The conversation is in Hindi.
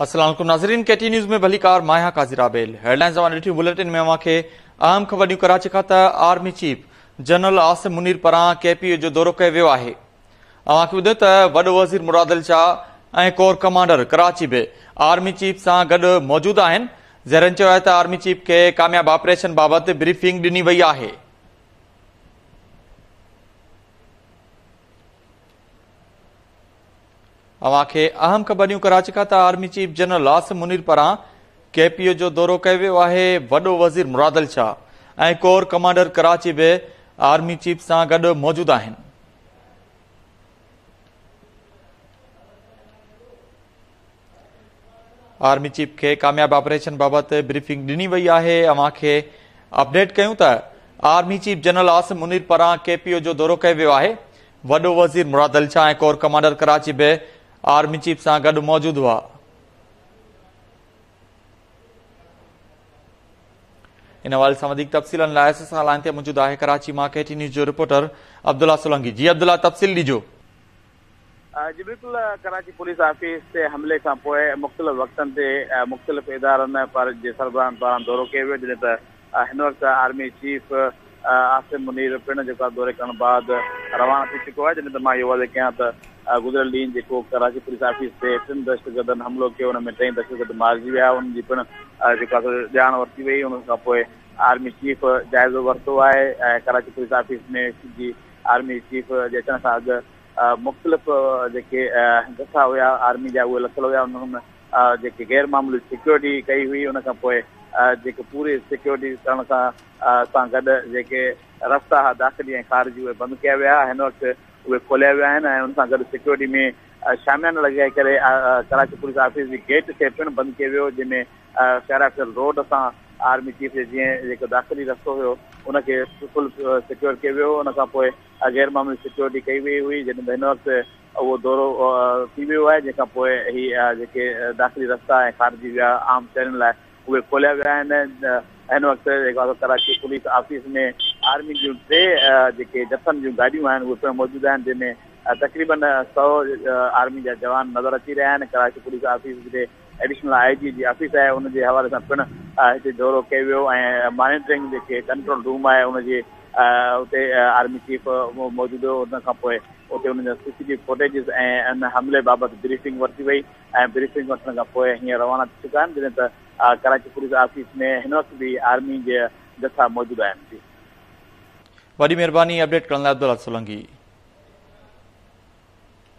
अस्सलाम वालेकुम नाज़रीन, केटी न्यूज़ में भलीकार माया काज़िराबेल हेडलाइंस वाले बुलेटिन में अहम खबर कराची खां army chief general Asim Munir पारां केपीओ जो दौरो किया वियो आहे। ॿुधो त वॾो वज़ीर मुरादल शाह ऐं कोर कमांडर कराची बि आर्मी चीफ सां गॾु मौजूद आहिनि। ज़हरनि चयो आहे त आर्मी चीफ खे कामयाब ऑपरेशन बाबति ब्रीफिंग ॾिनी वई आहे। अहम खबरियूं कराची खां army chief general Asim Munir पारां केपीओ जो दौरो कयो वियो आहे। वॾो वज़ीर मुरादल शाह ऐं कोर कमांडर कराची बि आर्मी चीफ सां गॾु मौजूद आहिनि। आर्मी चीफ के कामयाब ऑपरेशन बाबति ब्रीफिंग ॾिनी वई आहे। अपडेट कयूं त army chief general Asim Munir पारां केपीओ जो दौरो कयो वियो आहे। वॾो वज़ीर मुरादल शाह ऐं कोर कमांडर कराची बि आर्मी चीफ सां गॾु मौजूद हुआ। इन हवाले सां वधीक तफ़सीलनि लाइ लाइन ते मौजूद आहे कराची मां केटी न्यूज़ जो रिपोर्टर अब्दुल्ला सोलंगी। जी अब्दुल्ला, तफ़सील ॾिजो। जी बिल्कुल, कराची पुलिस ऑफिस से हमले खां पोइ मुख़्तलिफ़ वक़्तनि ते मुख़्तलिफ़ इदारनि पर जे सरबराहनि पारां दौरो कयो वियो, जॾहिं त हिन वक़्तु आर्मी चीफ आसिम मुनीर पिण जेको आहे दौरे करण बाद रवाना थी चुको आहे। जॾहिं त मां इहो वाज़े कयां त गुज़िरियल ॾींहुं जेको कराची पुलिस ऑफिस ते टिनि दहशतगर्दनि हमलो कयो, हुन में 3 दहशतगर्द मारिजी विया। हुन जी पिण जेका ॼाण वरिती वई, हुन खां पोइ आर्मी चीफ जाइज़ो वरितो आहे ऐं कराची पुलिस ऑफिस में जी आर्मी चीफ जे अचण सां अॻु मुख़्तलिफ़ जेके दस्ता हुया आर्मी जा उहे लथियल हुया। उन्हनि जेके गैर मामूली सिक्योरिटी कई हुई, उन खां पोइ जेके पूरी सिक्योरिटी करण सां गॾु जेके रस्ता दाख़िली ऐं ख़ारिजी उहे बंदि कया विया। हिन वक़्तु उहे खोलिया विया आहिनि ऐं उन सां गॾु सिक्योरिटी में शामियाना लॻाए करे कराची पुलिस ऑफिस जी गेट खे पिणु बंदि कयो वियो, जंहिंमें शहराफ़िल रोड सां आर्मी चीफ जे जीअं जेको दाख़िली रस्तो हुयो उनखे फुल सिक्योर कयो वियो। उन खां पोइ गैर मामूली सिक्योरिटी कई वई हुई, जॾहिं त हिन वक़्तु उहो दौरो थी वियो आहे, जंहिंखां पोइ हीअ जेके दाख़िली रस्ता ऐं ख़ारिजी विया आम शहरनि लाइ उहे खोलिया विया आहिनि। हिन वक़्तु जेको आहे कराची पुलिस ऑफिस में आर्मी जूं 3 जेके जथनि जूं गाॾियूं आहिनि उहे पिणु मौजूदु आहिनि, जंहिंमें तक़रीबन 100 आर्मी जा जवान नज़र अची रहिया आहिनि। कराची पुलिस ऑफिस जे एडिशनल आई जी जी ऑफिस आहे, उनके हवाले से पिण हिते दौरो कयो वियो ऐं मॉनिटरिंग जेके कंट्रोल रूम आहे उनके उते आर्मी चीफ मौजूद हो। उन खां पोइ उते उनजा CCTV फुटेजिस ऐं इन हमले बाबति ब्रीफिंग वरिती वई ऐं ब्रीफिंग वठण खां पोइ हींअर रवाना थी चुका आहिनि, जॾहिं त कराची पुलिस ऑफिस में हिन वक़्तु बि आर्मी जे जथा मौजूद आहिनि। वॾी महिरबानी अपडेट करण लाइ अब्दुल्ला सोलंगी।